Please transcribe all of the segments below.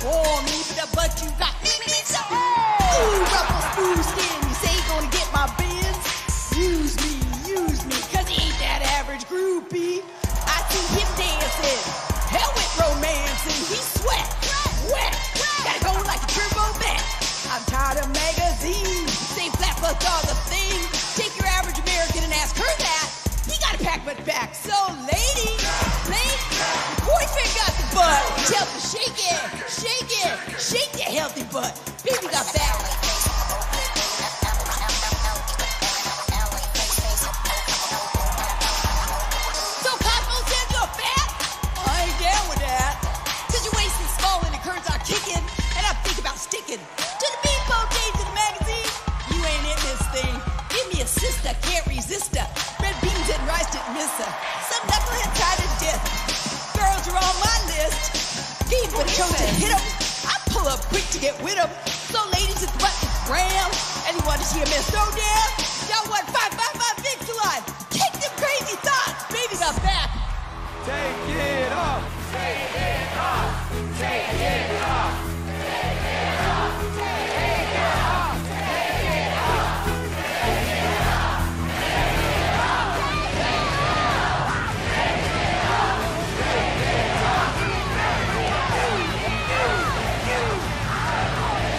Warm me, but you got me so ooh, ruffles, ooh, skin. You say you gonna get my bins? Use me, cause he ain't that average groupie. I see him dancing, hell with romance, and he sweat, wet. Gotta go like a turbo vet. I'm tired of magazines, same flat plus all the things. Take your average American and ask her that. He got a pack, but back. So, lady, your boyfriend got the butt. Tell me, shake it. Shake your healthy butt. Baby got balance. So Cosmo says you're fat? I ain't down with that. Cause your waist is small and the curves are kicking. And I think about sticking to the Beanpole Days in the magazine. You ain't in this thing. Give me a sister, can't resist her. Red beans and rice didn't miss her. Some knucklehead tried to dip. Girls are on my list. Games were chose to hit them. Up quick to get with him. So ladies, it's butt is brown. Anyone to see a man throw down? Y'all want 5-5-5 big to life. Kick them crazy thoughts. Baby got back. Take it off. Take it off. Take it off. Take it off. Take it off. Take it off. Take it off. Take it off. Take it off. Take it off.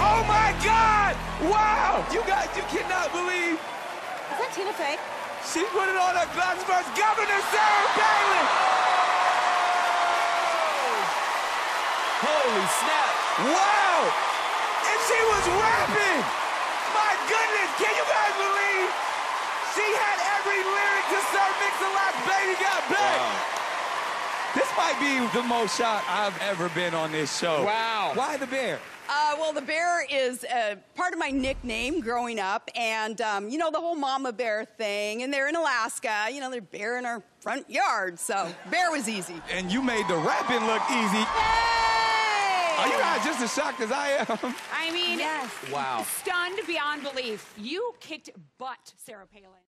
Oh my God! Wow! You guys, you cannot believe. Is that Tina Fey? She put it on her gloves for Governor Sarah Palin. Holy snap! Wow! And she was rapping. My goodness, can you guys believe? She had every lyric to Sir Mix-a-Lot's Baby Got Back. Wow. This might be the most shocked I've ever been on this show. Wow. Why the bear? Well, the bear is part of my nickname growing up. And, you know, the whole mama bear thing. And they're in Alaska. You know, they're bear in our front yard. So bear was easy. And you made the rapping look easy. Hey! Are you guys just as shocked as I am? I mean, yes. Wow. Stunned beyond belief. You kicked butt, Sarah Palin.